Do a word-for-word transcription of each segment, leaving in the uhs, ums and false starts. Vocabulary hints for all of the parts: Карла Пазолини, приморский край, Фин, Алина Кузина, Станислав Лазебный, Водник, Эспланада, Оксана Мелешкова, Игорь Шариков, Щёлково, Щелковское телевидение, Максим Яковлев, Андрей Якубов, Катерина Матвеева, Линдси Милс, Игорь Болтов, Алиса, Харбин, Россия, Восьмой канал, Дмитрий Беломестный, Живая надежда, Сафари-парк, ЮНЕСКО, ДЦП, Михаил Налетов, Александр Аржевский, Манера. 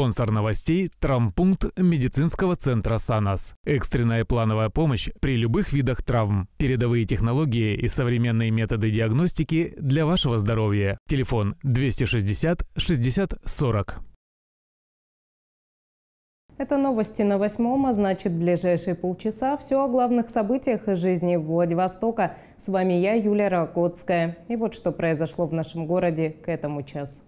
Спонсор новостей – травмпункт медицинского центра САНАС. Экстренная плановая помощь при любых видах травм. Передовые технологии и современные методы диагностики для вашего здоровья. Телефон двести шестьдесят шестьдесят сорок. Это новости на восьмом, а значит, в ближайшие полчаса все о главных событиях и жизни Владивостока. С вами я, Юлия Ракотская. И вот что произошло в нашем городе к этому часу.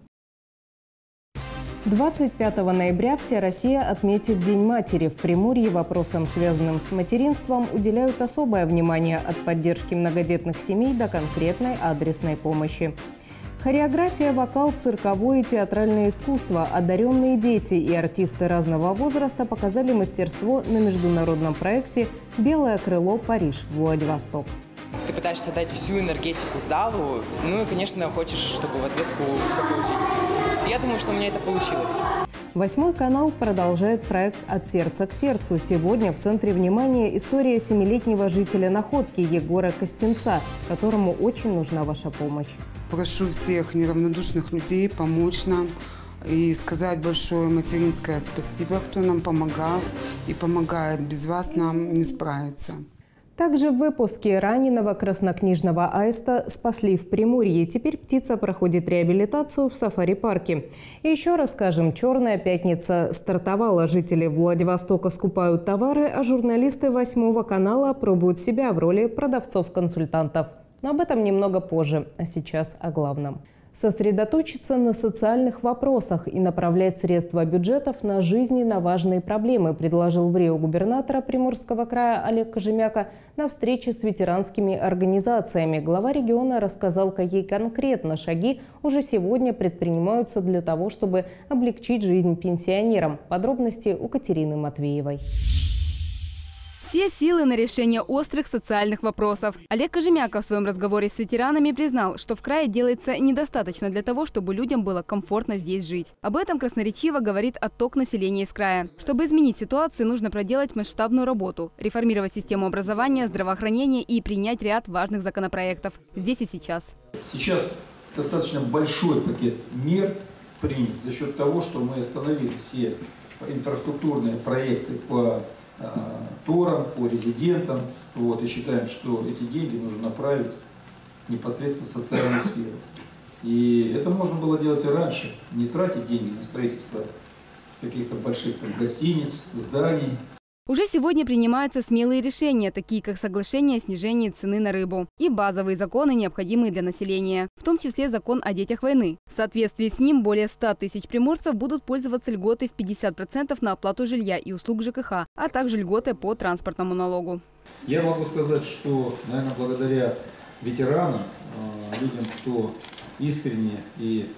двадцать пятого ноября вся Россия отметит День матери. В Приморье вопросам, связанным с материнством, уделяют особое внимание от поддержки многодетных семей до конкретной адресной помощи. Хореография, вокал, цирковое и театральное искусство. Одаренные дети и артисты разного возраста показали мастерство на международном проекте «Белое крыло. Париж. Владивосток». Ты пытаешься дать всю энергетику залу, ну и, конечно, хочешь, чтобы в ответку все получить. Я думаю, что у меня это получилось. Восьмой канал продолжает проект «От сердца к сердцу». Сегодня в центре внимания история семилетнего жителя Находки Егора Костенца, которому очень нужна ваша помощь. Прошу всех неравнодушных людей помочь нам и сказать большое материнское спасибо, кто нам помогал и помогает. Без вас нам не справиться. Также в выпуске раненого краснокнижного аиста спасли в Приморье. Теперь птица проходит реабилитацию в Сафари-парке. И еще расскажем, «Черная пятница» стартовала. Жители Владивостока скупают товары, а журналисты Восьмого канала пробуют себя в роли продавцов-консультантов. Но об этом немного позже. А сейчас о главном. Сосредоточиться на социальных вопросах и направлять средства бюджетов на жизненно важные проблемы, предложил в Рио губернатора Приморского края Олег Кожемяко на встрече с ветеранскими организациями. Глава региона рассказал, какие конкретно шаги уже сегодня предпринимаются для того, чтобы облегчить жизнь пенсионерам. Подробности у Катерины Матвеевой. Все силы на решение острых социальных вопросов. Олег Кожемяко в своем разговоре с ветеранами признал, что в крае делается недостаточно для того, чтобы людям было комфортно здесь жить. Об этом красноречиво говорит отток населения из края. Чтобы изменить ситуацию, нужно проделать масштабную работу, реформировать систему образования, здравоохранения и принять ряд важных законопроектов. Здесь и сейчас. Сейчас достаточно большой пакет мер принят за счет того, что мы остановили все инфраструктурные проекты по торам, по резидентам, вот, и считаем, что эти деньги нужно направить непосредственно в социальную сферу. И это можно было делать и раньше, не тратить деньги на строительство каких-то больших там, гостиниц, зданий. Уже сегодня принимаются смелые решения, такие как соглашение о снижении цены на рыбу и базовые законы, необходимые для населения, в том числе закон о детях войны. В соответствии с ним более ста тысяч приморцев будут пользоваться льготой в пятьдесят процентов на оплату жилья и услуг ЖКХ, а также льготы по транспортному налогу. Я могу сказать, что, наверное, благодаря ветеранам, людям, кто искренне и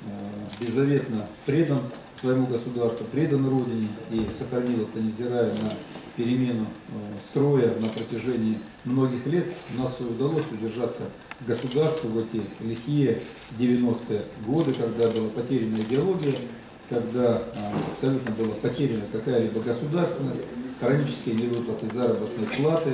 беззаветно предан своему государству, предан родине и сохранил это, невзирая на перемену строя на протяжении многих лет, у нас удалось удержаться государству в эти лихие девяностые годы, когда была потеряна идеология, когда абсолютно была потеряна какая-либо государственность, хронические невыплаты заработной платы,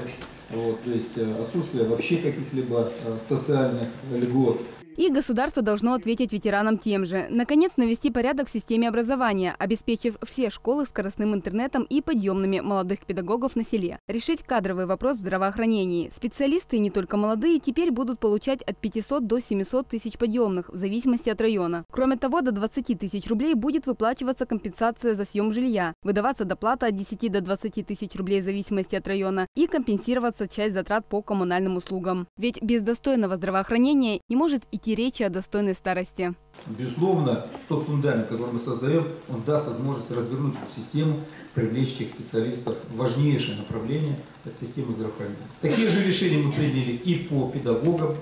вот, то есть отсутствие вообще каких-либо социальных льгот. И государство должно ответить ветеранам тем же. Наконец, навести порядок в системе образования, обеспечив все школы скоростным интернетом и подъемными молодых педагогов на селе. Решить кадровый вопрос в здравоохранении. Специалисты, не только молодые, теперь будут получать от пятисот до семисот тысяч подъемных, в зависимости от района. Кроме того, до двадцати тысяч рублей будет выплачиваться компенсация за съем жилья, выдаваться доплата от десяти до двадцати тысяч рублей в зависимости от района и компенсироваться часть затрат по коммунальным услугам. Ведь без достойного здравоохранения не может идти речи о достойной старости. Безусловно, тот фундамент, который мы создаем, он даст возможность развернуть эту систему, привлечь тех специалистов. Важнейшее направление – это система здравоохранения. Такие же решения мы приняли и по педагогам,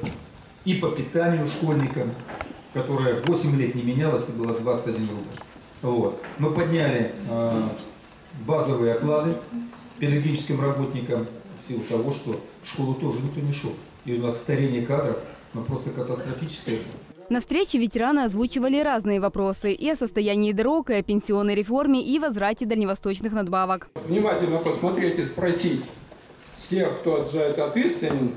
и по питанию школьникам, которое восемь лет не менялось и было двадцать один рубль. Вот. Мы подняли э, базовые оклады педагогическим работникам в силу того, что в школу тоже никто не шел. И у нас старение кадров. Но просто катастрофическое. На встрече ветераны озвучивали разные вопросы и о состоянии дорог, и о пенсионной реформе, и возврате дальневосточных надбавок. Внимательно посмотреть и спросить с тех, кто за это ответственен,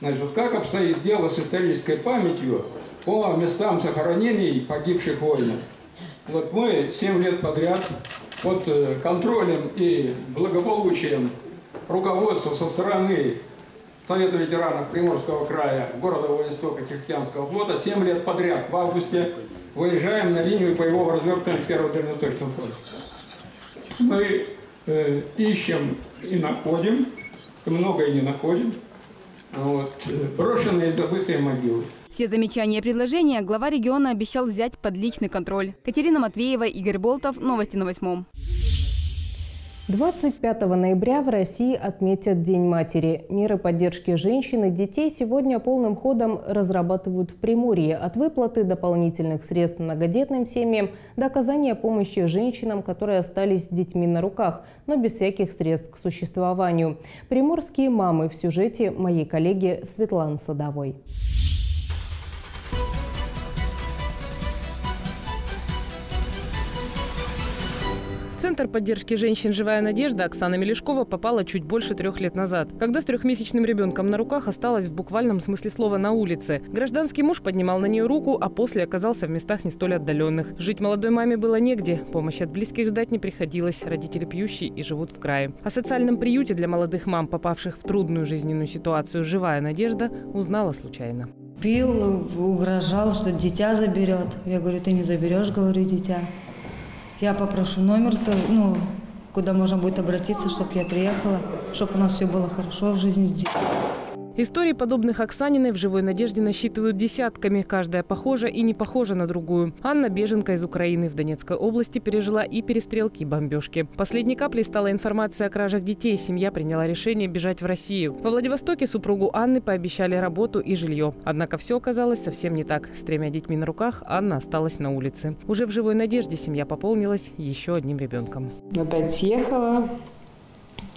значит, как обстоит дело с исторической памятью по местам захоронений погибших воинов. Вот мы семь лет подряд под контролем и благополучием руководства со стороны Совета ветеранов Приморского края, города Владивостока, Тихоокеанского флота, семь лет подряд в августе выезжаем на линию боевого развертывания первого Дальневосточного фронта. Мы э, ищем и находим, многое не находим, вот, брошенные и забытые могилы. Все замечания и предложения глава региона обещал взять под личный контроль. Катерина Матвеева, Игорь Болтов. Новости на Восьмом. двадцать пятого ноября в России отметят День матери. Меры поддержки женщин и детей сегодня полным ходом разрабатывают в Приморье. От выплаты дополнительных средств многодетным семьям до оказания помощи женщинам, которые остались с детьми на руках, но без всяких средств к существованию. Приморские мамы в сюжете моей коллеги Светланы Садовой. В Центр поддержки женщин «Живая надежда» Оксана Мелешкова попала чуть больше трех лет назад, когда с трехмесячным ребенком на руках осталась в буквальном смысле слова на улице. Гражданский муж поднимал на нее руку, а после оказался в местах не столь отдаленных. Жить молодой маме было негде, помощи от близких ждать не приходилось, родители пьющие и живут в крае. О социальном приюте для молодых мам, попавших в трудную жизненную ситуацию «Живая надежда», узнала случайно. Пил, угрожал, что дитя заберет. Я говорю, ты не заберешь, говорю, дитя. Я попрошу номер, ну, куда можно будет обратиться, чтобы я приехала, чтобы у нас все было хорошо в жизни с детьми. Истории, подобных Оксаниной, в «Живой надежде» насчитывают десятками. Каждая похожа и не похожа на другую. Анна, беженка из Украины, в Донецкой области пережила и перестрелки, и бомбежки. Последней каплей стала информация о кражах детей. Семья приняла решение бежать в Россию. Во Владивостоке супругу Анны пообещали работу и жилье. Однако все оказалось совсем не так. С тремя детьми на руках Анна осталась на улице. Уже в «Живой надежде» семья пополнилась еще одним ребенком. Опять съехала.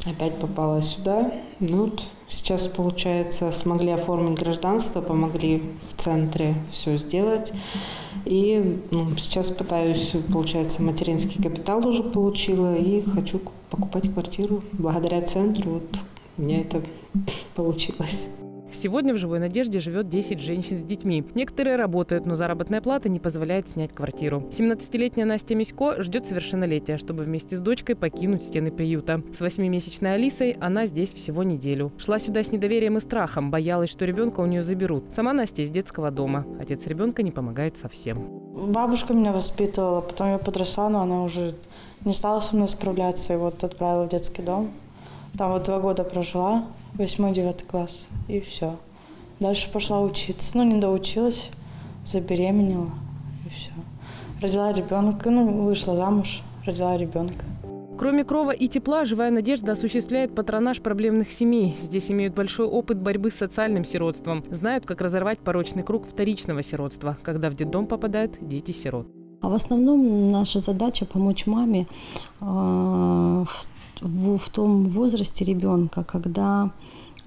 Опять попала сюда. Ну, вот сейчас, получается, смогли оформить гражданство, помогли в центре все сделать. И ну, сейчас пытаюсь, получается, материнский капитал уже получила и хочу покупать квартиру. Благодаря центру вот, у меня это получилось. Сегодня в «Живой надежде» живет десять женщин с детьми. Некоторые работают, но заработная плата не позволяет снять квартиру. семнадцатилетняя Настя Мисько ждет совершеннолетия, чтобы вместе с дочкой покинуть стены приюта. С восьмимесячной Алисой она здесь всего неделю. Шла сюда с недоверием и страхом, боялась, что ребенка у нее заберут. Сама Настя из детского дома. Отец ребенка не помогает совсем. Бабушка меня воспитывала, потом я подросла, но она уже не стала со мной справляться и вот отправила в детский дом. Там вот два года прожила, восьмой-девятый класс, и все. Дальше пошла учиться, ну, не доучилась, забеременела, и все. Родила ребенка, ну, вышла замуж, родила ребенка. Кроме крова и тепла, «Живая надежда» осуществляет патронаж проблемных семей. Здесь имеют большой опыт борьбы с социальным сиротством. Знают, как разорвать порочный круг вторичного сиротства, когда в детдом попадают дети-сирот. А в основном наша задача помочь маме э В, в том возрасте ребенка, когда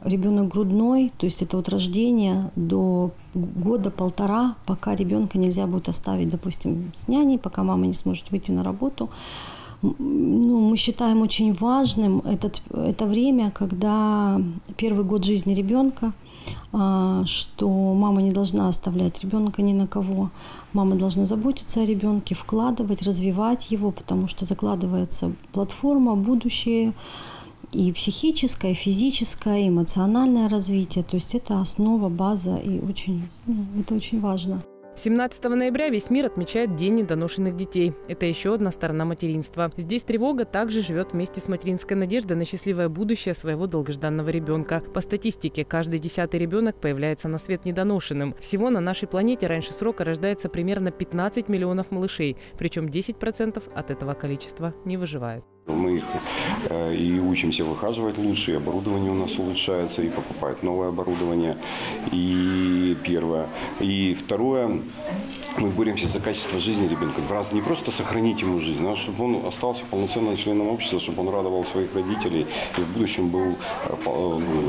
ребенок грудной, то есть это от рождения до года-полтора, пока ребенка нельзя будет оставить, допустим, с няней, пока мама не сможет выйти на работу. Ну, мы считаем очень важным этот, это время, когда первый год жизни ребенка, что мама не должна оставлять ребенка ни на кого. Мама должна заботиться о ребенке, вкладывать, развивать его, потому что закладывается платформа, будущее, и психическое, и физическое, и эмоциональное развитие. То есть это основа, база, и очень, это очень важно. семнадцатого ноября весь мир отмечает День недоношенных детей. Это еще одна сторона материнства. Здесь тревога также живет вместе с материнской надеждой на счастливое будущее своего долгожданного ребенка. По статистике, каждый десятый ребенок появляется на свет недоношенным. Всего на нашей планете раньше срока рождается примерно пятнадцать миллионов малышей, причем десять процентов от этого количества не выживают. Мы их и учимся выхаживать лучше, и оборудование у нас улучшается, и покупают новое оборудование, и первое. И второе, мы боремся за качество жизни ребенка. Раз не просто сохранить ему жизнь, а чтобы он остался полноценным членом общества, чтобы он радовал своих родителей и в будущем был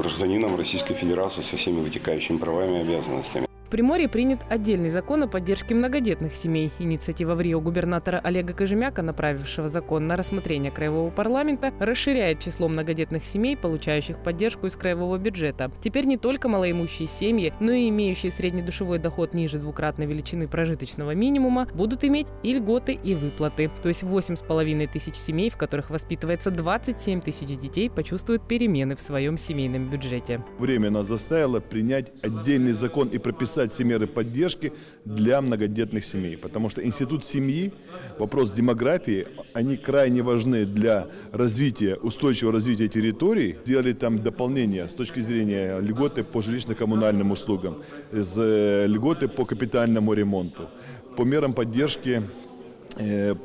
гражданином Российской Федерации со всеми вытекающими правами и обязанностями. Приморье принят отдельный закон о поддержке многодетных семей. Инициатива в Рио губернатора Олега Кожемяко, направившего закон на рассмотрение краевого парламента, расширяет число многодетных семей, получающих поддержку из краевого бюджета. Теперь не только малоимущие семьи, но и имеющие среднедушевой доход ниже двукратной величины прожиточного минимума будут иметь и льготы, и выплаты. То есть восемь с половиной тысяч семей, в которых воспитывается двадцать семь тысяч детей, почувствуют перемены в своем семейном бюджете. Время нас заставило принять отдельный закон и прописать все меры поддержки для многодетных семей, потому что институт семьи, вопрос демографии, они крайне важны для развития, устойчивого развития территорий. Сделали там дополнение с точки зрения льготы по жилищно-коммунальным услугам, льготы по капитальному ремонту, по мерам поддержки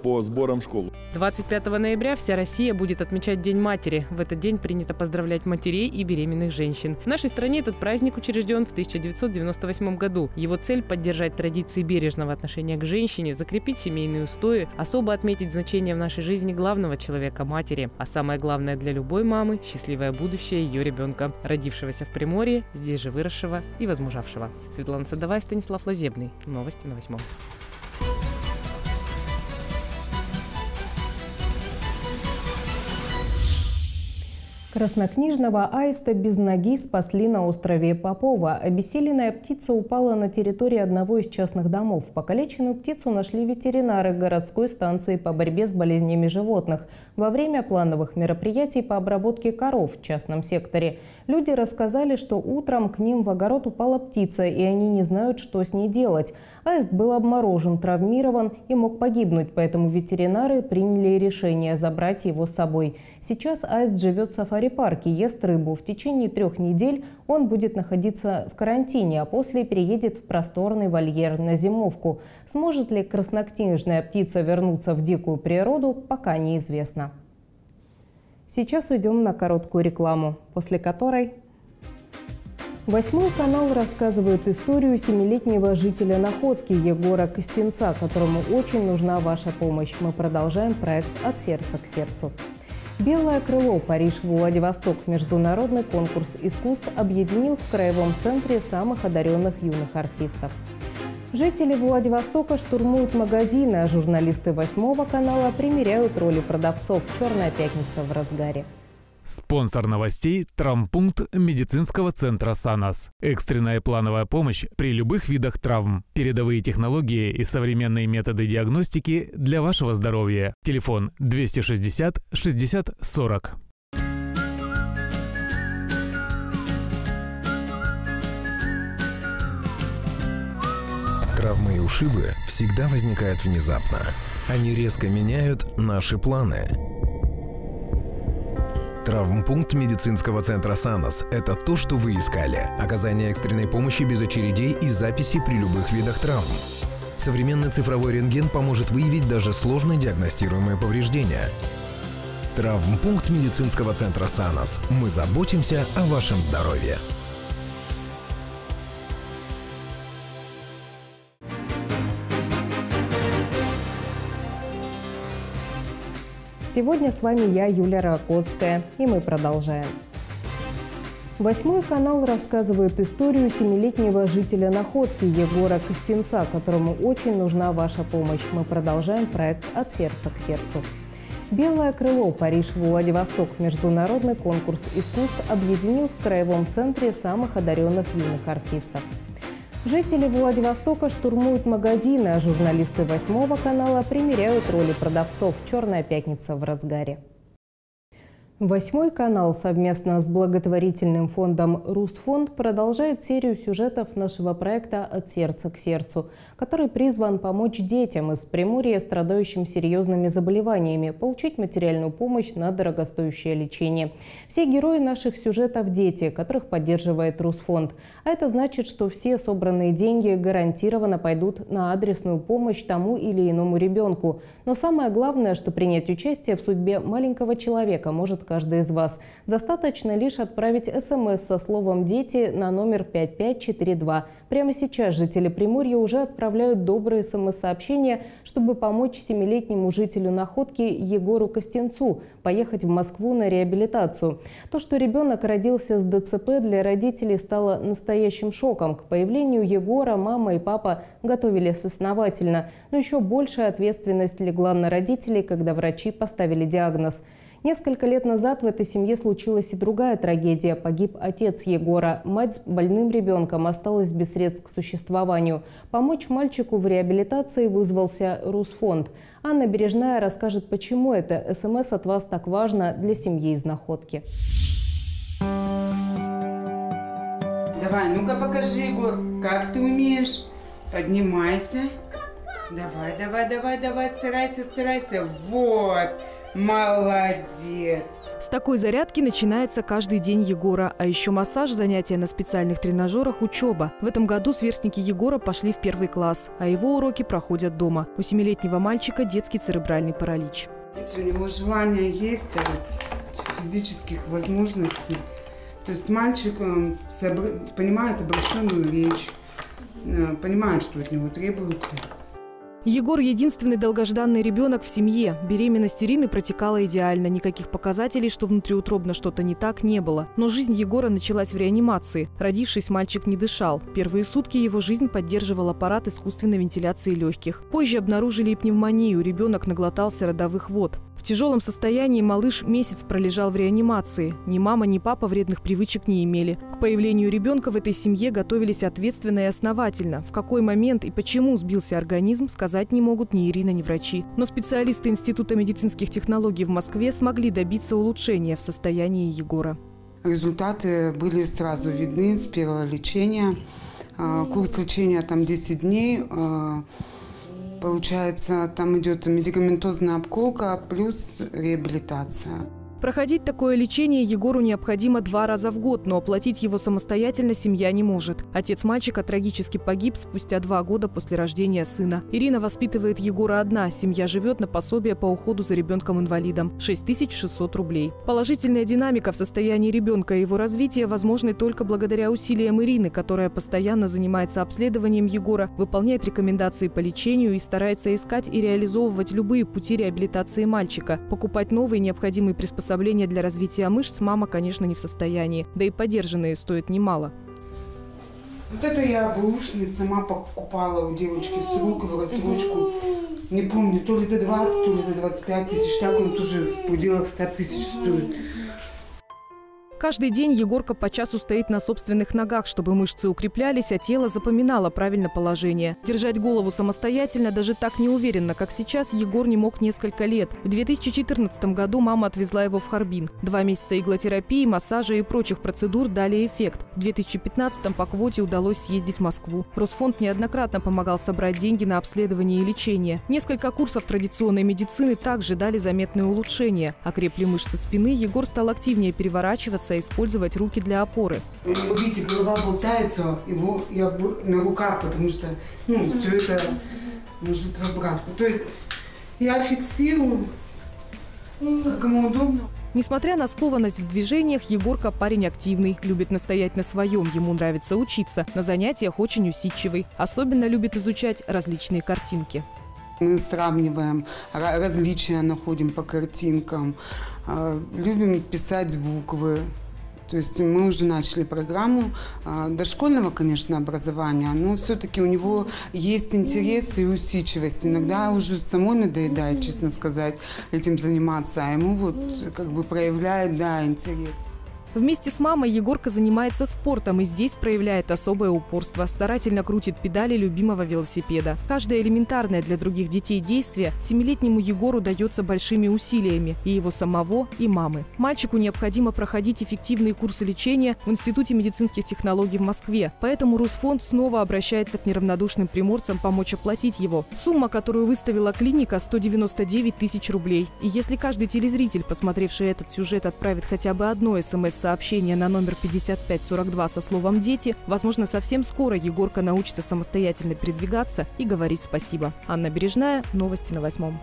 по сборам школ. двадцать пятого ноября вся Россия будет отмечать День матери. В этот день принято поздравлять матерей и беременных женщин. В нашей стране этот праздник учрежден в тысяча девятьсот девяносто восьмом году. Его цель – поддержать традиции бережного отношения к женщине, закрепить семейные устои, особо отметить значение в нашей жизни главного человека – матери. А самое главное для любой мамы – счастливое будущее ее ребенка, родившегося в Приморье, здесь же выросшего и возмужавшего. Светлана Садовая, Станислав Лазебный. Новости на Восьмом. Краснокнижного аиста без ноги спасли на острове Попова. Обессиленная птица упала на территории одного из частных домов. Покалеченную птицу нашли ветеринары городской станции по борьбе с болезнями животных во время плановых мероприятий по обработке коров в частном секторе. Люди рассказали, что утром к ним в огород упала птица, и они не знают, что с ней делать. Аист был обморожен, травмирован и мог погибнуть, поэтому ветеринары приняли решение забрать его с собой. Сейчас аист живет в Сафари-парке, ест рыбу. В течение трех недель он будет находиться в карантине, а после переедет в просторный вольер на зимовку. Сможет ли краснокнижная птица вернуться в дикую природу, пока неизвестно. Сейчас уйдем на короткую рекламу, после которой... Восьмой канал рассказывает историю семилетнего жителя Находки Егора Костенца, которому очень нужна ваша помощь. Мы продолжаем проект «От сердца к сердцу». «Белое крыло. Париж, Владивосток» – международный конкурс искусств объединил в Краевом центре самых одаренных юных артистов. Жители Владивостока штурмуют магазины, а журналисты Восьмого канала примеряют роли продавцов. «Черная пятница» в разгаре. Спонсор новостей – травмпункт медицинского центра САНАС. Экстренная плановая помощь при любых видах травм. Передовые технологии и современные методы диагностики для вашего здоровья. Телефон двести шестьдесят шестьдесят сорок. Травмы и ушибы всегда возникают внезапно. Они резко меняют наши планы. Травмпункт медицинского центра САНАС – это то, что вы искали. Оказание экстренной помощи без очередей и записи при любых видах травм. Современный цифровой рентген поможет выявить даже сложно диагностируемые повреждения. Травмпункт медицинского центра САНАС. Мы заботимся о вашем здоровье. Сегодня с вами я, Юлия Ракотская, и мы продолжаем. Восьмой канал рассказывает историю семилетнего жителя Находки Егора Костенца, которому очень нужна ваша помощь. Мы продолжаем проект «От сердца к сердцу». «Белое крыло. Париж, Владивосток» – международный конкурс искусств объединил в Краевом центре самых одаренных юных артистов. Жители Владивостока штурмуют магазины, а журналисты Восьмого канала примеряют роли продавцов. «Черная пятница» в разгаре. Восьмой канал совместно с благотворительным фондом «Русфонд» продолжает серию сюжетов нашего проекта «От сердца к сердцу», который призван помочь детям из Приморья, страдающим серьезными заболеваниями, получить материальную помощь на дорогостоящее лечение. Все герои наших сюжетов – дети, которых поддерживает «Русфонд». А это значит, что все собранные деньги гарантированно пойдут на адресную помощь тому или иному ребенку. Но самое главное, что принять участие в судьбе маленького человека может каждый из вас. Достаточно лишь отправить СМС со словом «Дети» на номер пять пять четыре два. Прямо сейчас жители Приморья уже отправляют добрые СМС-сообщения, чтобы помочь семилетнему жителю Находки Егору Костенцу поехать в Москву на реабилитацию. То, что ребенок родился с ДЦП, для родителей стало настоящим шоком. К появлению Егора мама и папа готовились основательно, но еще большая ответственность легла на родителей, когда врачи поставили диагноз. Несколько лет назад в этой семье случилась и другая трагедия. Погиб отец Егора. Мать с больным ребенком осталась без средств к существованию. Помочь мальчику в реабилитации вызвался Русфонд. Анна Бережная расскажет, почему это СМС от вас так важно для семьи из Находки. Давай, ну-ка покажи, Егор, как ты умеешь. Поднимайся. Давай, давай, давай, давай, старайся, старайся. Вот. Молодец! С такой зарядки начинается каждый день Егора. А еще массаж, занятия на специальных тренажерах, учеба. В этом году сверстники Егора пошли в первый класс, а его уроки проходят дома. У семилетнего мальчика детский церебральный паралич. У него желание есть, а вот физических возможностей. То есть мальчик понимает обращенную речь, понимает, что от него требуется. Егор – единственный долгожданный ребенок в семье. Беременность Ирины протекала идеально. Никаких показателей, что внутриутробно что-то не так, не было. Но жизнь Егора началась в реанимации. Родившись, мальчик не дышал. Первые сутки его жизнь поддерживал аппарат искусственной вентиляции легких. Позже обнаружили и пневмонию. Ребенок наглотался родовых вод. В тяжелом состоянии малыш месяц пролежал в реанимации. Ни мама, ни папа вредных привычек не имели. К появлению ребенка в этой семье готовились ответственно и основательно. В какой момент и почему сбился организм, сказать не могут ни Ирина, ни врачи. Но специалисты Института медицинских технологий в Москве смогли добиться улучшения в состоянии Егора. Результаты были сразу видны с первого лечения. Курс лечения там десять дней. Получается, там идет медикаментозная обколка плюс реабилитация. Проходить такое лечение Егору необходимо два раза в год, но оплатить его самостоятельно семья не может. Отец мальчика трагически погиб спустя два года после рождения сына. Ирина воспитывает Егора одна. Семья живет на пособие по уходу за ребенком-инвалидом – шесть тысяч шестьсот рублей. Положительная динамика в состоянии ребенка и его развития возможна только благодаря усилиям Ирины, которая постоянно занимается обследованием Егора, выполняет рекомендации по лечению и старается искать и реализовывать любые пути реабилитации мальчика, покупать новые необходимые приспособления. Приспособления для развития мышц мама, конечно, не в состоянии. Да и подержанные стоят немало. Вот это я бэушные сама покупала у девочки с рук в рассрочку. Не помню, то ли за двадцать, то ли за двадцать пять тысяч. Так он тоже в пределах ста тысяч стоит. Каждый день Егорка по часу стоит на собственных ногах, чтобы мышцы укреплялись, а тело запоминало правильно положение. Держать голову самостоятельно, даже так неуверенно, как сейчас, Егор не мог несколько лет. В две тысячи четырнадцатом году мама отвезла его в Харбин. Два месяца иглотерапии, массажа и прочих процедур дали эффект. В две тысячи пятнадцатом по квоте удалось съездить в Москву. Русфонд неоднократно помогал собрать деньги на обследование и лечение. Несколько курсов традиционной медицины также дали заметные улучшения. Окрепли мышцы спины, Егор стал активнее переворачиваться, использовать руки для опоры. Вы видите, голова болтается, его я на руках, потому что ну, все это может в обратку. То есть я фиксирую, как ему удобно. Несмотря на скованность в движениях, Егорка парень активный, любит настоять на своем, ему нравится учиться, на занятиях очень усидчивый, особенно любит изучать различные картинки. Мы сравниваем, различия находим по картинкам, любим писать буквы. То есть мы уже начали программу дошкольного, конечно, образования, но все-таки у него есть интерес и усидчивость. Иногда уже самой надоедает, честно сказать, этим заниматься, а ему вот как бы проявляет, да, интерес. Вместе с мамой Егорка занимается спортом и здесь проявляет особое упорство. Старательно крутит педали любимого велосипеда. Каждое элементарное для других детей действие семилетнему Егору дается большими усилиями и его самого, и мамы. Мальчику необходимо проходить эффективные курсы лечения в Институте медицинских технологий в Москве. Поэтому Русфонд снова обращается к неравнодушным приморцам помочь оплатить его. Сумма, которую выставила клиника – сто девяносто девять тысяч рублей. И если каждый телезритель, посмотревший этот сюжет, отправит хотя бы одно СМС сообщение на номер пятьдесят пять сорок два со словом «дети», возможно, совсем скоро Егорка научится самостоятельно передвигаться и говорить спасибо. Анна Бережная, новости на Восьмом.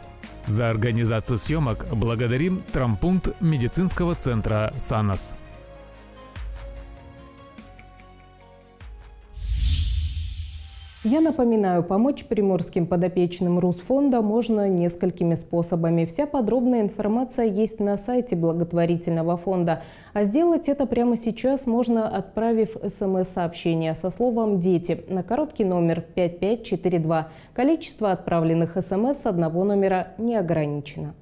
За организацию съемок благодарим травмпункт медицинского центра «САНАС». Я напоминаю, помочь приморским подопечным Русфонда можно несколькими способами. Вся подробная информация есть на сайте благотворительного фонда. А сделать это прямо сейчас можно, отправив смс-сообщение со словом «Дети» на короткий номер пять пять четыре два. Количество отправленных смс с одного номера не ограничено.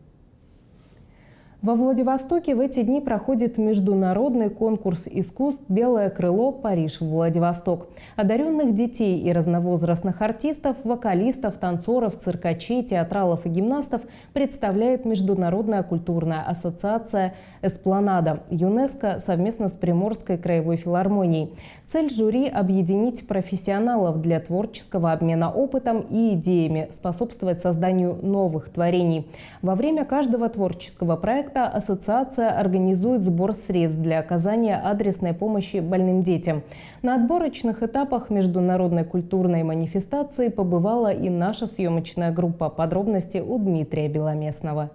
Во Владивостоке в эти дни проходит международный конкурс искусств «Белое крыло. Париж. Владивосток». Одаренных детей и разновозрастных артистов, вокалистов, танцоров, циркачей, театралов и гимнастов представляет Международная культурная ассоциация «Эспланада» ЮНЕСКО совместно с Приморской краевой филармонией. Цель жюри – объединить профессионалов для творческого обмена опытом и идеями, способствовать созданию новых творений. Во время каждого творческого проекта ассоциация организует сбор средств для оказания адресной помощи больным детям. На отборочных этапах международной культурной манифестации побывала и наша съемочная группа. Подробности у Дмитрия Беломестного.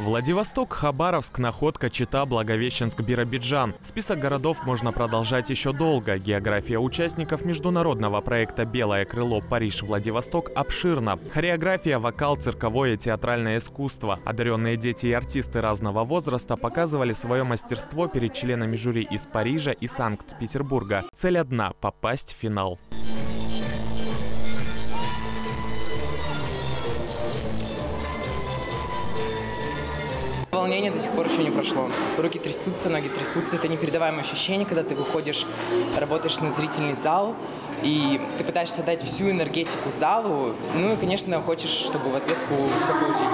Владивосток, Хабаровск, Находка, Чита, Благовещенск, Биробиджан. Список городов можно продолжать еще долго. География участников международного проекта «Белое крыло. Париж. Владивосток» обширна. Хореография, вокал, цирковое и театральное искусство. Одаренные дети и артисты разного возраста показывали свое мастерство перед членами жюри из Парижа и Санкт-Петербурга. Цель одна – попасть в финал. Волнение до сих пор еще не прошло. Руки трясутся, ноги трясутся. Это непередаваемое ощущение, когда ты выходишь, работаешь на зрительный зал, и ты пытаешься дать всю энергетику залу. Ну и, конечно, хочешь, чтобы в ответку все получить.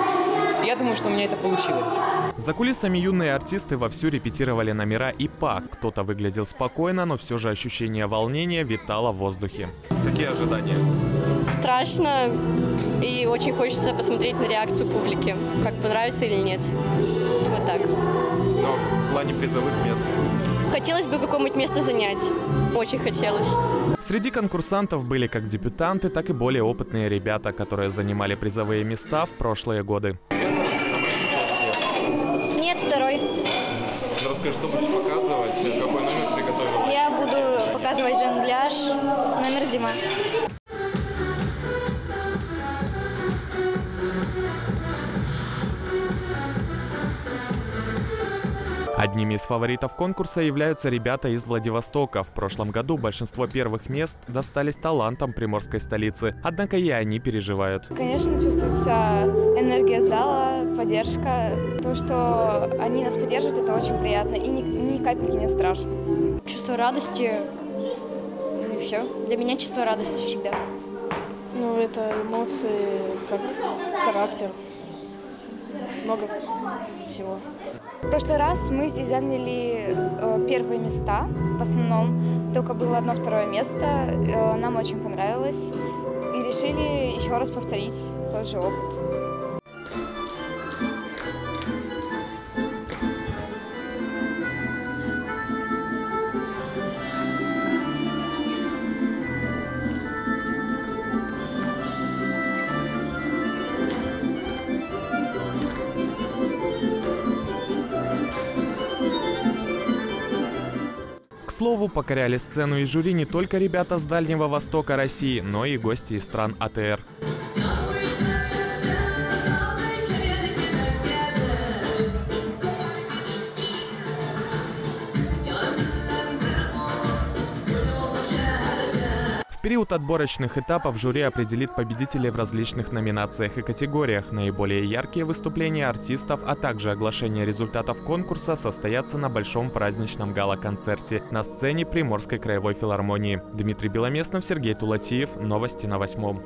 Я думаю, что у меня это получилось. За кулисами юные артисты вовсю репетировали номера и па. Кто-то выглядел спокойно, но все же ощущение волнения витало в воздухе. Какие ожидания? Страшно. И очень хочется посмотреть на реакцию публики, как понравится или нет. Вот так. Но в плане призовых мест? Хотелось бы какое-нибудь место занять. Очень хотелось. Среди конкурсантов были как дебютанты, так и более опытные ребята, которые занимали призовые места в прошлые годы. Нет, второй. Расскажи, что будешь показывать? Какой номер ты готовила? Я буду показывать жонгляж, номер «Зима». Одними из фаворитов конкурса являются ребята из Владивостока. В прошлом году большинство первых мест достались талантам приморской столицы. Однако и они переживают. Конечно, чувствуется энергия зала, поддержка. То, что они нас поддерживают, это очень приятно. И ни, ни капельки не страшно. Чувство радости, ну и все. Для меня чувство радости всегда. Ну, это эмоции, как характер. Много всего. В прошлый раз мы здесь заняли э, первые места, в основном только было одно-второе место, э, нам очень понравилось и решили еще раз повторить тот же опыт. К слову, покоряли сцену и жюри не только ребята с Дальнего Востока России, но и гости из стран АТР. В период отборочных этапов жюри определит победителей в различных номинациях и категориях. Наиболее яркие выступления артистов, а также оглашение результатов конкурса состоятся на большом праздничном гала-концерте на сцене Приморской краевой филармонии. Дмитрий Беломестнов, Сергей Тулатиев. Новости на Восьмом.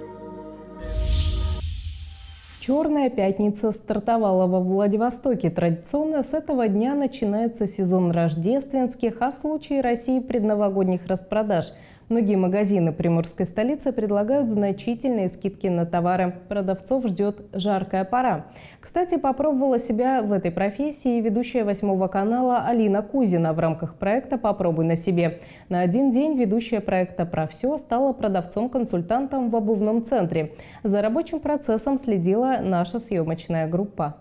«Черная пятница» стартовала во Владивостоке. Традиционно с этого дня начинается сезон рождественских, а в случае России – предновогодних распродаж. Многие магазины приморской столицы предлагают значительные скидки на товары. Продавцов ждет жаркая пора. Кстати, попробовала себя в этой профессии ведущая Восьмого канала Алина Кузина в рамках проекта «Попробуй на себе». На один день ведущая проекта «Про все» стала продавцом-консультантом в обувном центре. За рабочим процессом следила наша съемочная группа.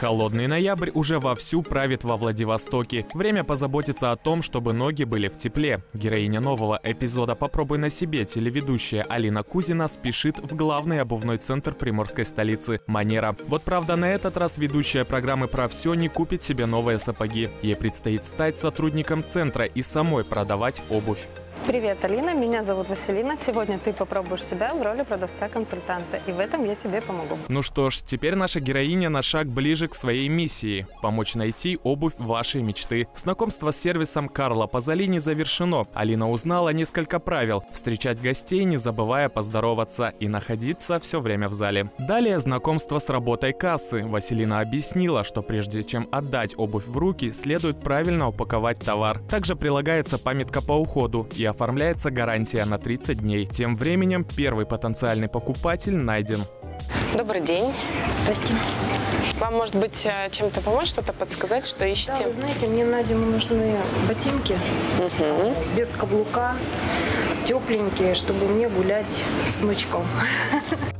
Холодный ноябрь уже вовсю правит во Владивостоке. Время позаботиться о том, чтобы ноги были в тепле. Героиня нового эпизода «Попробуй на себе» телеведущая Алина Кузина спешит в главный обувной центр приморской столицы – Манера. Вот правда, на этот раз ведущая программы «Про все» не купит себе новые сапоги. Ей предстоит стать сотрудником центра и самой продавать обувь. Привет, Алина, меня зовут Василина. Сегодня ты попробуешь себя в роли продавца-консультанта, и в этом я тебе помогу. Ну что ж, теперь наша героиня на шаг ближе к своей миссии – помочь найти обувь вашей мечты. Знакомство с сервисом Карла Пазолини завершено. Алина узнала несколько правил – встречать гостей, не забывая поздороваться, и находиться все время в зале. Далее знакомство с работой кассы. Василина объяснила, что прежде чем отдать обувь в руки, следует правильно упаковать товар. Также прилагается памятка по уходу и оформляется гарантия на тридцать дней. Тем временем первый потенциальный покупатель найден. Добрый день. Здравствуйте. Вам, может быть, чем-то помочь, что-то подсказать, что ищете? Да, вы знаете, мне на зиму нужны ботинки, угу, без каблука, тепленькие, чтобы мне гулять с внучком.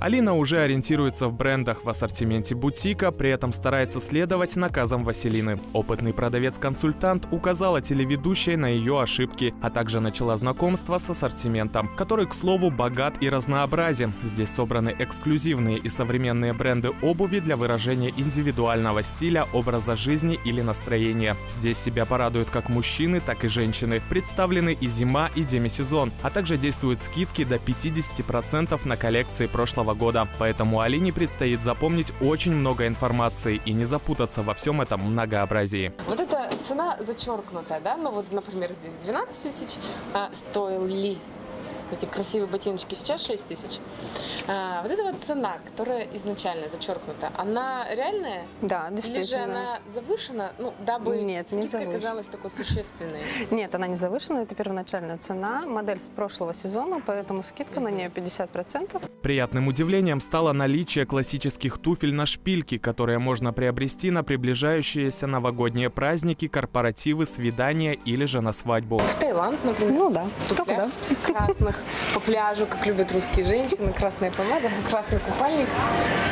Алина уже ориентируется в брендах, в ассортименте бутика, при этом старается следовать наказам Василины. Опытный продавец-консультант указала телеведущей на ее ошибки, а также начала знакомство с ассортиментом, который, к слову, богат и разнообразен. Здесь собраны эксклюзивные и современные бренды обуви для выражения индивидуального стиля, образа жизни или настроения. Здесь себя порадуют как мужчины, так и женщины. Представлены и зима, и демисезон, а также действуют скидки до пятидесяти процентов на коллекции прошлого года. Поэтому Алине предстоит запомнить очень много информации и не запутаться во всем этом многообразии. Вот эта цена зачеркнутая, да? Ну вот, например, здесь двенадцать тысяч. А стоили эти красивые ботиночки сейчас шесть тысяч. А вот эта вот цена, которая изначально зачеркнута, она реальная? Да, действительно. Или же она завышена, ну, дабы Нет, не завышена. оказалась такой существенной? Нет, она не завышена, это первоначальная цена, модель с прошлого сезона, поэтому скидка на нее пятьдесят процентов. Приятным удивлением стало наличие классических туфель на шпильке, которые можно приобрести на приближающиеся новогодние праздники, корпоративы, свидания или же на свадьбу. В Таиланд, например. Ну да, в туфлях красных, по пляжу, как любят русские женщины, красная помада, красный купальник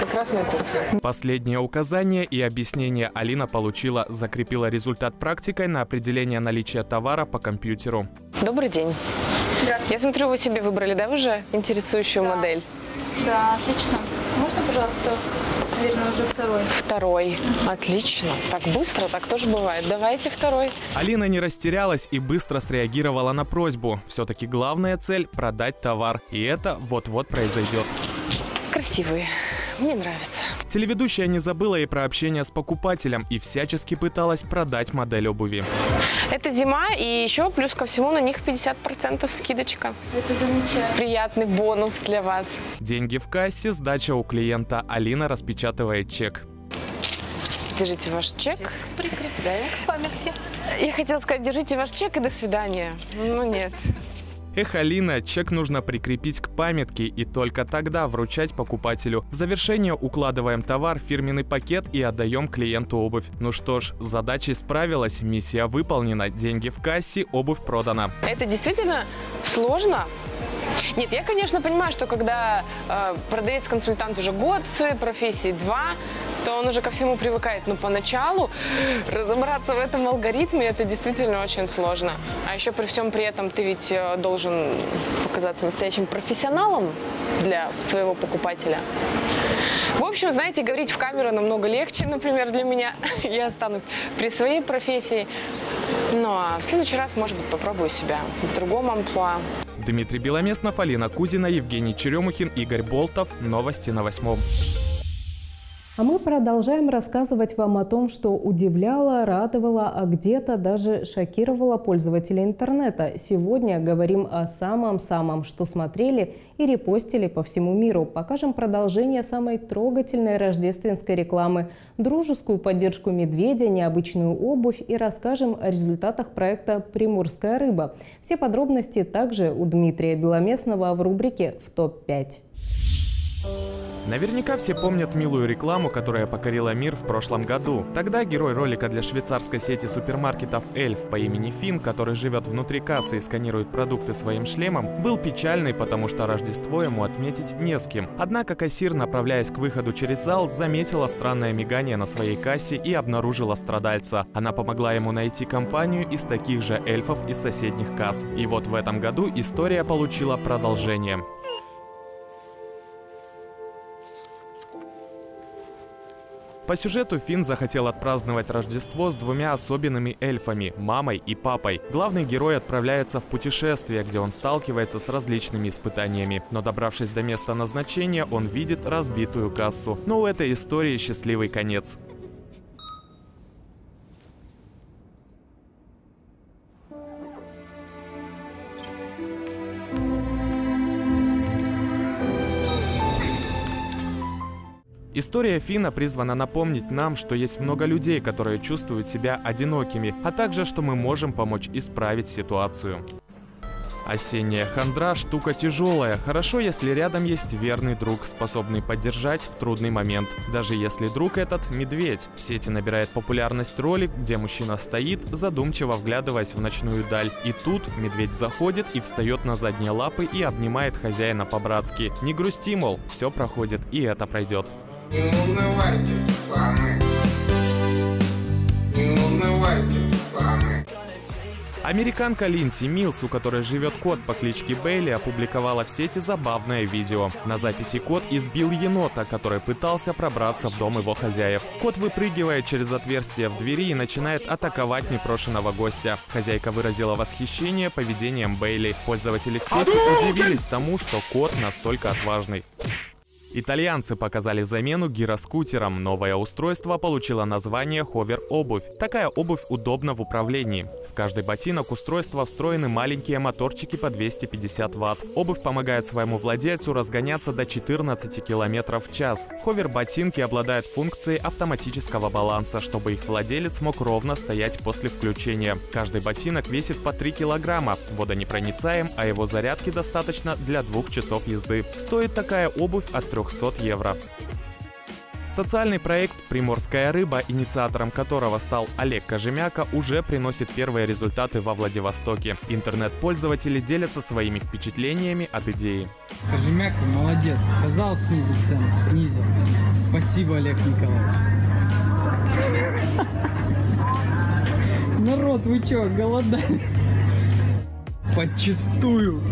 и красная туфля. Последнее указание и объяснение Алина получила, закрепила результат практикой на определение наличия товара по компьютеру. Добрый день. Я смотрю, вы себе выбрали, да, уже интересующую да. модель? Да, отлично. Можно, пожалуйста, наверное, уже второй. Второй. Отлично. Так быстро, так тоже бывает. Давайте второй. Алина не растерялась и быстро среагировала на просьбу. Все-таки главная цель – продать товар. И это вот-вот произойдет. Красивые. Мне нравится. Телеведущая не забыла и про общение с покупателем, и всячески пыталась продать модель обуви. Это зима, и еще плюс ко всему на них пятьдесят процентов скидочка. Это замечательно. Приятный бонус для вас. Деньги в кассе, сдача у клиента. Алина распечатывает чек. Держите ваш чек. Прикрепляем к памятке. Я хотела сказать, держите ваш чек и до свидания. Ну нет. Эх, Алина, чек нужно прикрепить к памятке и только тогда вручать покупателю. В завершение укладываем товар в фирменный пакет и отдаем клиенту обувь. Ну что ж, с задачей справилась, миссия выполнена, деньги в кассе, обувь продана. Это действительно сложно? Нет, я, конечно, понимаю, что когда э, продавец-консультант уже год в своей профессии, два, то он уже ко всему привыкает. Но поначалу разобраться в этом алгоритме – это действительно очень сложно. А еще при всем при этом ты ведь должен показаться настоящим профессионалом для своего покупателя. В общем, знаете, говорить в камеру намного легче, например, для меня. Я останусь при своей профессии. Ну а в следующий раз, может быть, попробую себя в другом амплуа. Дмитрий Беломестный, Алина Кузина, Евгений Черемухин, Игорь Болтов. Новости на Восьмом. А мы продолжаем рассказывать вам о том, что удивляло, радовало, а где-то даже шокировало пользователей интернета. Сегодня говорим о самом-самом, что смотрели и репостили по всему миру. Покажем продолжение самой трогательной рождественской рекламы, дружескую поддержку медведя, необычную обувь и расскажем о результатах проекта «Приморская рыба». Все подробности также у Дмитрия Беломестного в рубрике «В топ пять». Наверняка все помнят милую рекламу, которая покорила мир в прошлом году. Тогда герой ролика для швейцарской сети супермаркетов «Эльф» по имени Фин, который живет внутри кассы и сканирует продукты своим шлемом, был печальный, потому что Рождество ему отметить не с кем. Однако кассир, направляясь к выходу через зал, заметила странное мигание на своей кассе и обнаружила страдальца. Она помогла ему найти компанию из таких же эльфов из соседних касс. И вот в этом году история получила продолжение. По сюжету Финн захотел отпраздновать Рождество с двумя особенными эльфами – мамой и папой. Главный герой отправляется в путешествие, где он сталкивается с различными испытаниями. Но добравшись до места назначения, он видит разбитую кассу. Но у этой истории счастливый конец. История Фина призвана напомнить нам, что есть много людей, которые чувствуют себя одинокими, а также, что мы можем помочь исправить ситуацию. Осенняя хандра – штука тяжелая. Хорошо, если рядом есть верный друг, способный поддержать в трудный момент. Даже если друг этот – медведь. В сети набирает популярность ролик, где мужчина стоит, задумчиво вглядываясь в ночную даль. И тут медведь заходит и встает на задние лапы и обнимает хозяина по-братски. Не грусти, мол, все проходит и это пройдет. Не унывайте, пацаны. Не унывайте, пацаны. Американка Линдси Милс, у которой живет кот по кличке Бейли, опубликовала в сети забавное видео. На записи кот избил енота, который пытался пробраться в дом его хозяев. Кот выпрыгивает через отверстие в двери и начинает атаковать непрошенного гостя. Хозяйка выразила восхищение поведением Бейли. Пользователи в сети удивились тому, что кот настолько отважный. Итальянцы показали замену гироскутерам. Новое устройство получило название ховер-обувь. Такая обувь удобна в управлении. В каждый ботинок устройства встроены маленькие моторчики по двести пятьдесят ватт. Обувь помогает своему владельцу разгоняться до четырнадцати километров в час. Ховер-ботинки обладают функцией автоматического баланса, чтобы их владелец мог ровно стоять после включения. Каждый ботинок весит по три килограмма, водонепроницаем, а его зарядки достаточно для двух часов езды. Стоит такая обувь от трёхсот евро. Социальный проект «Приморская рыба», инициатором которого стал Олег Кожемяко, уже приносит первые результаты во Владивостоке. Интернет-пользователи делятся своими впечатлениями от идеи. Кожемяко молодец, сказал снизить цену, снизил. Спасибо, Олег Николаевич. Народ, вы чё, голодали? Подчистую.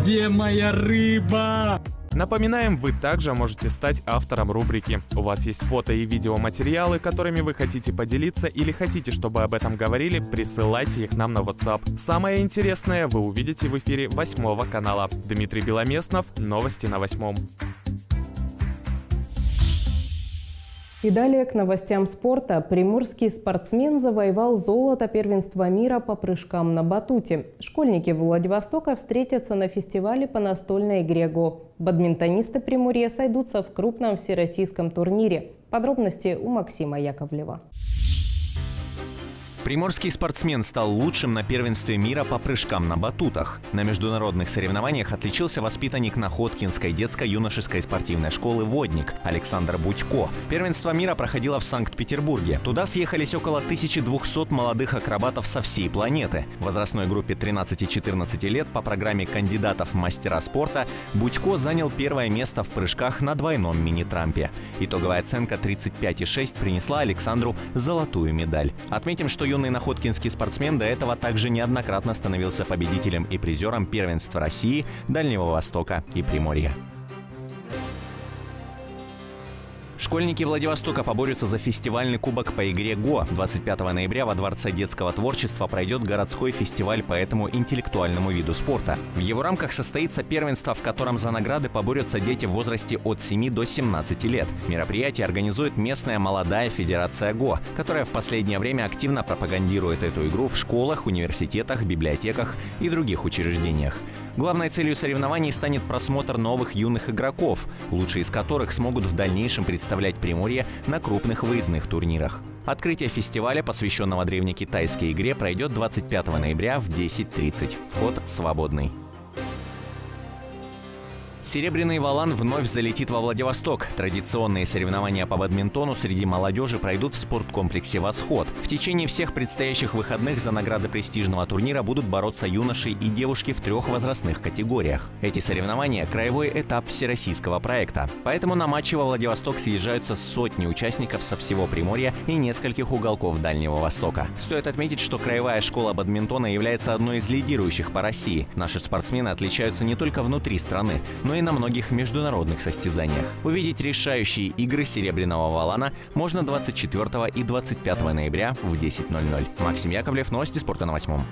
Где моя рыба? Напоминаем, вы также можете стать автором рубрики. У вас есть фото и видеоматериалы, которыми вы хотите поделиться или хотите, чтобы об этом говорили, присылайте их нам на WhatsApp. Самое интересное вы увидите в эфире Восьмого канала. Дмитрий Беломестнов, новости на Восьмом. И далее к новостям спорта. Приморский спортсмен завоевал золото первенства мира по прыжкам на батуте. Школьники Владивостока встретятся на фестивале по настольной игре «Го». Бадминтонисты Приморья сойдутся в крупном всероссийском турнире. Подробности у Максима Яковлева. Приморский спортсмен стал лучшим на первенстве мира по прыжкам на батутах. На международных соревнованиях отличился воспитанник Находкинской детско-юношеской спортивной школы «Водник» Александр Будько. Первенство мира проходило в Санкт-Петербурге. Туда съехались около тысячи двухсот молодых акробатов со всей планеты. В возрастной группе тринадцати-четырнадцати лет по программе кандидатов в мастера спорта Будько занял первое место в прыжках на двойном мини-трампе. Итоговая оценка тридцать пять и шесть принесла Александру золотую медаль. Отметим, что юный находкинский спортсмен до этого также неоднократно становился победителем и призером первенства России, Дальнего Востока и Приморья. Школьники Владивостока поборются за фестивальный кубок по игре «Го». двадцать пятого ноября во Дворце детского творчества пройдет городской фестиваль по этому интеллектуальному виду спорта. В его рамках состоится первенство, в котором за награды поборются дети в возрасте от семи до семнадцати лет. Мероприятие организует местная молодая федерация «Го», которая в последнее время активно пропагандирует эту игру в школах, университетах, библиотеках и других учреждениях. Главной целью соревнований станет просмотр новых юных игроков, лучшие из которых смогут в дальнейшем представлять Приморье на крупных выездных турнирах. Открытие фестиваля, посвященного древнекитайской игре, пройдет двадцать пятого ноября в десять тридцать. Вход свободный. Серебряный валан вновь залетит во Владивосток. Традиционные соревнования по бадминтону среди молодежи пройдут в спорткомплексе «Восход». В течение всех предстоящих выходных за награды престижного турнира будут бороться юноши и девушки в трех возрастных категориях. Эти соревнования – краевой этап всероссийского проекта. Поэтому на матчи во Владивосток съезжаются сотни участников со всего Приморья и нескольких уголков Дальнего Востока. Стоит отметить, что краевая школа бадминтона является одной из лидирующих по России. Наши спортсмены отличаются не только внутри страны, но и на многих международных состязаниях. Увидеть решающие игры серебряного валана можно двадцать четвёртого и двадцать пятого ноября в десять ноль-ноль. Максим Яковлев, новости спорта на Восьмом.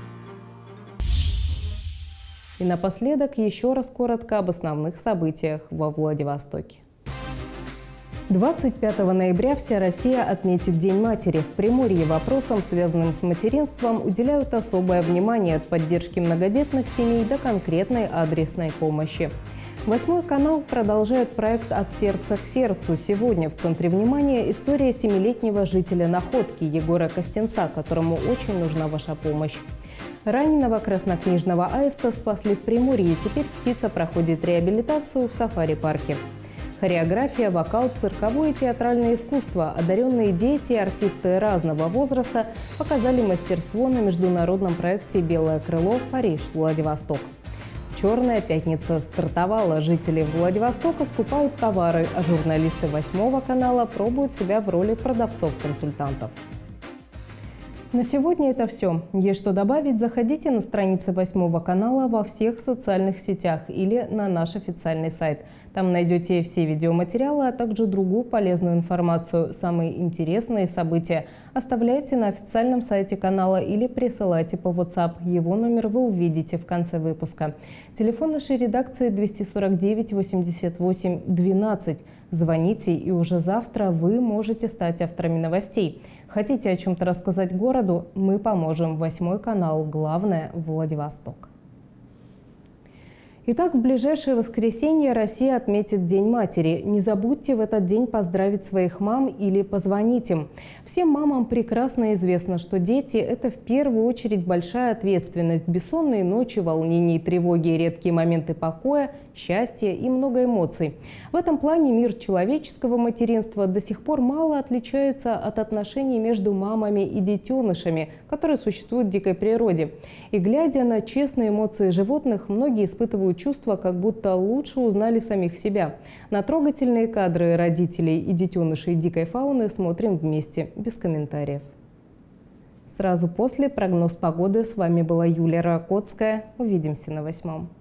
И напоследок еще раз коротко об основных событиях во Владивостоке. двадцать пятого ноября вся Россия отметит День матери. В Приморье вопросам, связанным с материнством, уделяют особое внимание от поддержки многодетных семей до конкретной адресной помощи. Восьмой канал продолжает проект «От сердца к сердцу». Сегодня в центре внимания история семилетнего жителя Находки Егора Костенца, которому очень нужна ваша помощь. Раненого краснокнижного аиста спасли в Приморье. Теперь птица проходит реабилитацию в Сафари-парке. Хореография, вокал, цирковое и театральное искусство. Одаренные дети и артисты разного возраста показали мастерство на международном проекте «Белое крыло. Париж. Владивосток». «Черная пятница» стартовала. Жители Владивостока скупают товары, а журналисты Восьмого канала пробуют себя в роли продавцов-консультантов. На сегодня это все. Есть что добавить? Заходите на страницы Восьмого канала во всех социальных сетях или на наш официальный сайт. Там найдете все видеоматериалы, а также другую полезную информацию, самые интересные события. Оставляйте на официальном сайте канала или присылайте по WhatsApp. Его номер вы увидите в конце выпуска. Телефон нашей редакции двести сорок девять восемьдесят восемь двенадцать. Звоните, и уже завтра вы можете стать авторами новостей. Хотите о чем-то рассказать городу? Мы поможем. Восьмой канал. Главное – Владивосток. Итак, в ближайшее воскресенье Россия отметит День матери. Не забудьте в этот день поздравить своих мам или позвонить им. Всем мамам прекрасно известно, что дети – это в первую очередь большая ответственность. Бессонные ночи, волнения и тревоги, редкие моменты покоя, счастья и много эмоций. В этом плане мир человеческого материнства до сих пор мало отличается от отношений между мамами и детенышами, которые существуют в дикой природе. И глядя на честные эмоции животных, многие испытывают чувства, как будто лучше узнали самих себя. На трогательные кадры родителей и детенышей дикой фауны смотрим вместе, без комментариев. Сразу после прогноз погоды. С вами была Юлия Ракотская. Увидимся на Восьмом.